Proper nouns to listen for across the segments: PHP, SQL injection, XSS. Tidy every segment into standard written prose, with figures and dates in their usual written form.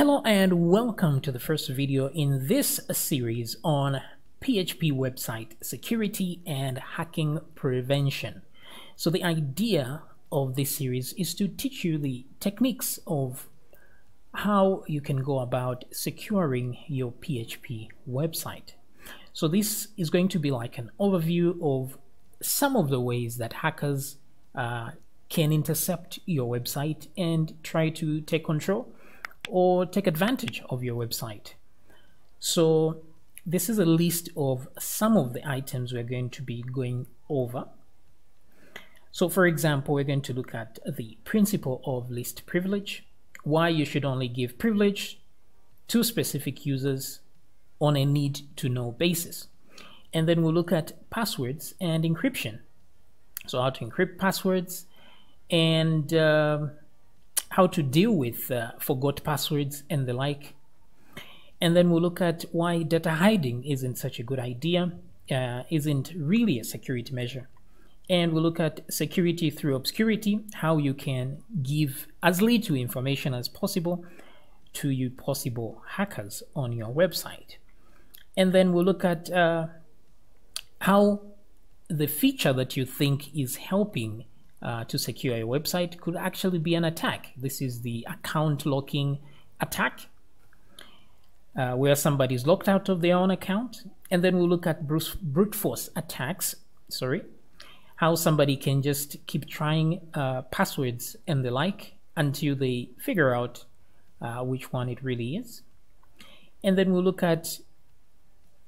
Hello and welcome to the first video in this series on PHP website security and hacking prevention. So the idea of this series is to teach you the techniques of how you can go about securing your PHP website. So this is going to be like an overview of some of the ways that hackers can intercept your website and try to take control or take advantage of your website. So this is a list of some of the items we're going to be going over. So for example, we're going to look at the principle of least privilege, why you should only give privilege to specific users on a need to know basis. And then we'll look at passwords and encryption. So how to encrypt passwords and how to deal with forgot passwords and the like. And then we'll look at why data hiding isn't such a good idea, isn't really a security measure. And we'll look at security through obscurity, how you can give as little information as possible to your possible hackers on your website. And then we'll look at how the feature that you think is helping to secure your website could actually be an attack. This is the account locking attack, where somebody's locked out of their own account. And then we'll look at brute force attacks, how somebody can just keep trying passwords and the like until they figure out which one it really is. And then we'll look at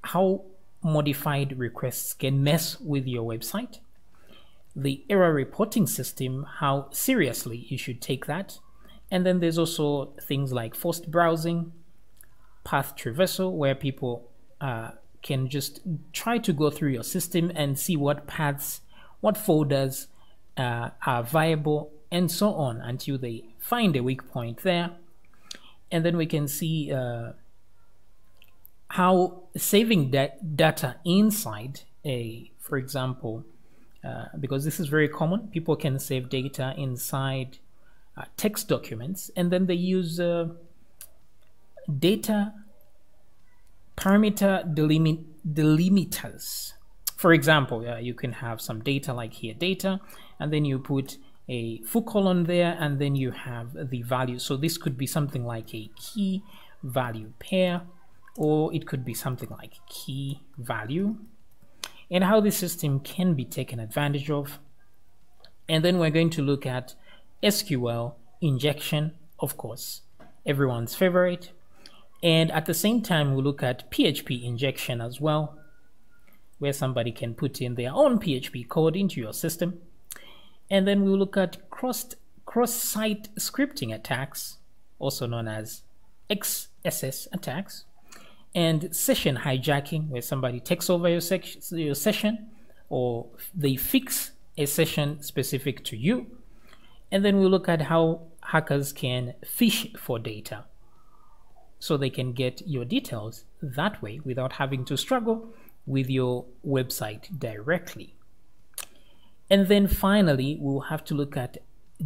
how modified requests can mess with your website, the error reporting system, how seriously you should take that. And then there's also things like forced browsing, path traversal, where people can just try to go through your system and see what paths, what folders are viable, and so on, until they find a weak point there. And then we can see how saving data inside a, for example, because this is very common, people can save data inside text documents, and then they use data parameter delimiters. For example, you can have some data like here, data, and then you put a full colon there, and then you have the value. So this could be something like a key value pair, or it could be something like key value, and how this system can be taken advantage of. And then we're going to look at SQL injection, of course, everyone's favorite. And at the same time, we'll look at PHP injection as well, where somebody can put in their own PHP code into your system. And then we'll look at cross-site scripting attacks, also known as XSS attacks, and session hijacking, where somebody takes over your session, or they fix a session specific to you. And then we'll look at how hackers can fish for data, so they can get your details that way without having to struggle with your website directly. And then finally, we'll have to look at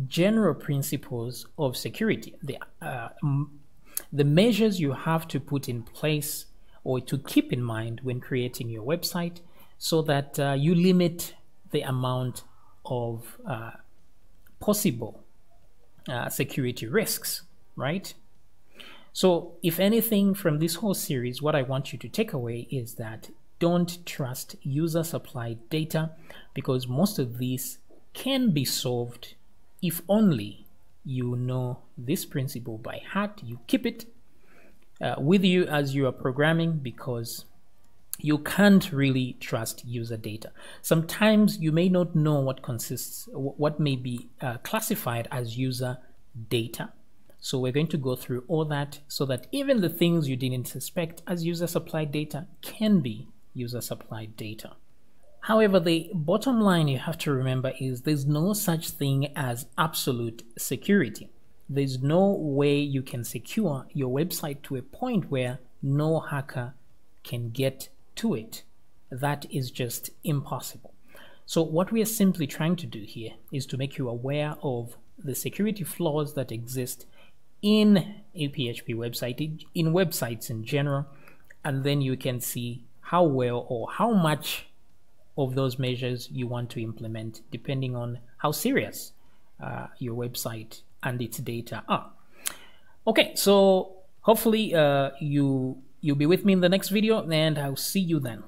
general principles of security, the measures you have to put in place or to keep in mind when creating your website, so that you limit the amount of possible security risks, right? So if anything from this whole series, what I want you to take away is that don't trust user-supplied data, because most of these can be solved if only you know this principle by heart, you keep it with you as you are programming, because you can't really trust user data. Sometimes you may not know what consists, what may be classified as user data. So we're going to go through all that, so that even the things you didn't suspect as user-supplied data can be user-supplied data. However, the bottom line you have to remember is there's no such thing as absolute security. There's no way you can secure your website to a point where no hacker can get to it. That is just impossible. So what we are simply trying to do here is to make you aware of the security flaws that exist in a PHP website, in websites in general, and then you can see how well or how much of those measures you want to implement depending on how serious your website and its data are. Okay, so hopefully you'll be with me in the next video, and I'll see you then.